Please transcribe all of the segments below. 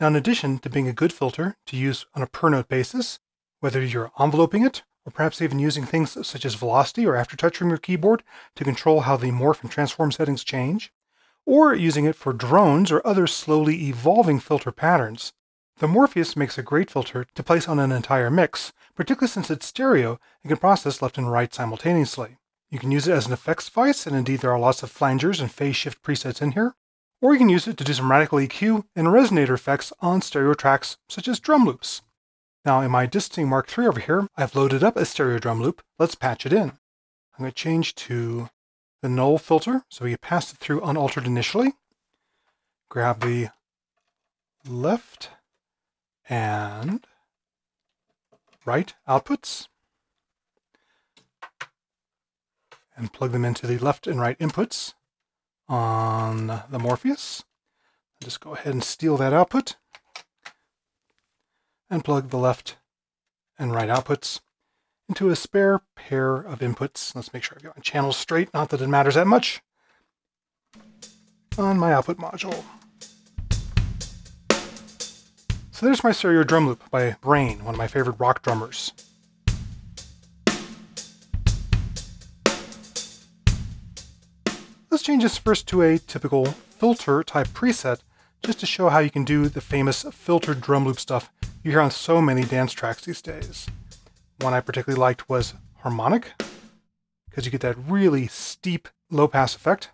Now, in addition to being a good filter to use on a per note basis, whether you're enveloping it or perhaps even using things such as velocity or aftertouch from your keyboard to control how the morph and transform settings change, or using it for drones or other slowly evolving filter patterns, the Morpheus makes a great filter to place on an entire mix, particularly since it's stereo and can process left and right simultaneously. You can use it as an effects device, and indeed there are lots of flangers and phase shift presets in here, or you can use it to do some radical EQ and resonator effects on stereo tracks such as drum loops. Now in my Disting Mark III over here, I've loaded up a stereo drum loop. Let's patch it in. I'm going to change to the null filter, so we pass it through unaltered initially. Grab the left and right outputs and plug them into the left and right inputs on the Morpheus. I'll just go ahead and steal that output and plug the left and right outputs into a spare pair of inputs. Let's make sure I've got my channels straight, not that it matters that much, on my output module. So there's my stereo drum loop by Brain, one of my favorite rock drummers. Let's change this first to a typical filter type preset, just to show how you can do the famous filtered drum loop stuff you hear on so many dance tracks these days. One I particularly liked was harmonic, because you get that really steep low pass effect.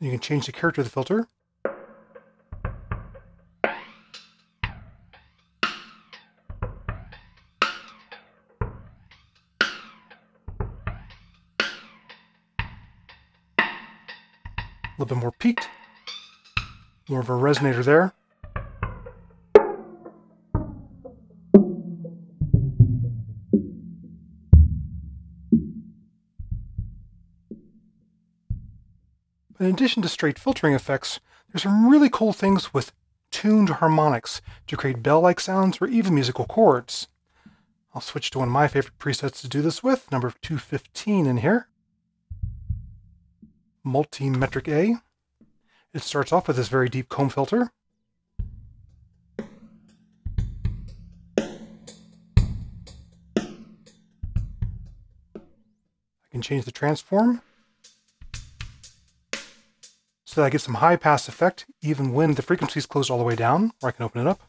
You can change the character of the filter. A little bit more peaked, more of a resonator there. In addition to straight filtering effects, there's some really cool things with tuned harmonics to create bell-like sounds or even musical chords. I'll switch to one of my favorite presets to do this with, number 215 in here. Multimetric A. It starts off with this very deep comb filter. I can change the transform so that I get some high pass effect even when the frequency is closed all the way down, or I can open it up.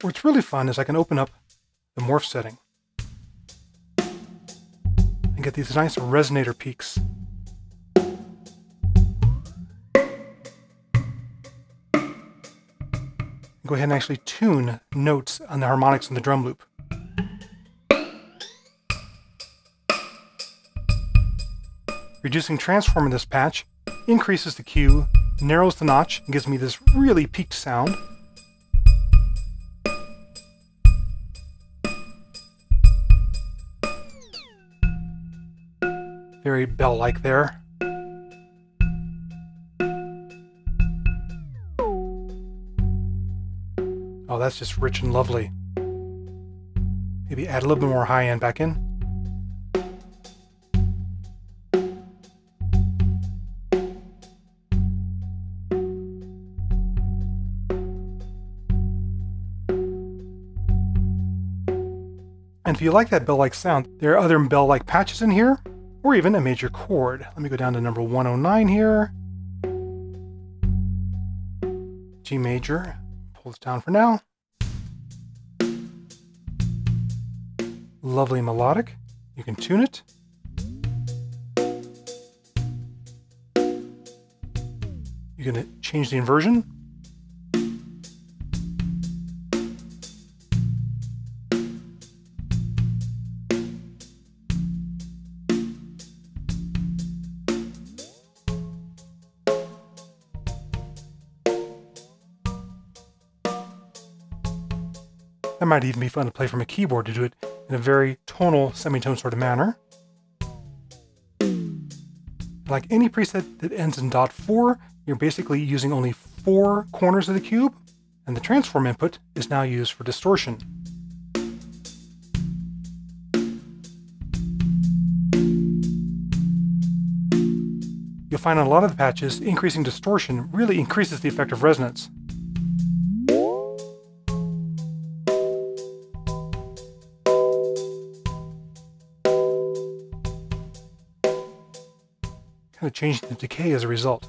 What's really fun is I can open up the morph setting and get these nice resonator peaks. Go ahead and actually tune notes on the harmonics in the drum loop. Reducing transform in this patch increases the Q, narrows the notch, and gives me this really peaked sound. Very bell-like there. Oh, that's just rich and lovely. Maybe add a little bit more high end back in. And if you like that bell-like sound, there are other bell-like patches in here, or even a major chord. Let me go down to number 109 here. G major, pull this down for now. Lovely melodic. You can tune it. You're going to change the inversion. That might even be fun to play from a keyboard, to do it in a very tonal, semitone sort of manner. I like any preset that ends in .4, you're basically using only 4 corners of the cube, and the transform input is now used for distortion. You'll find on a lot of the patches, increasing distortion really increases the effective resonance. Kind of changing the decay as a result.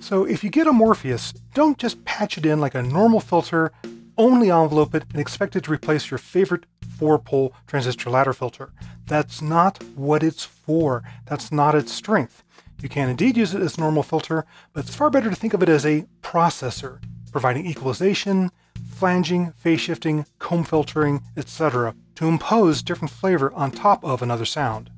So if you get a Morpheus, don't just patch it in like a normal filter, only envelope it and expect it to replace your favorite 4-pole transistor ladder filter. That's not what it's for. That's not its strength. You can indeed use it as a normal filter, but it's far better to think of it as a processor, providing equalization, flanging, phase shifting, comb filtering, etc. to impose different flavor on top of another sound.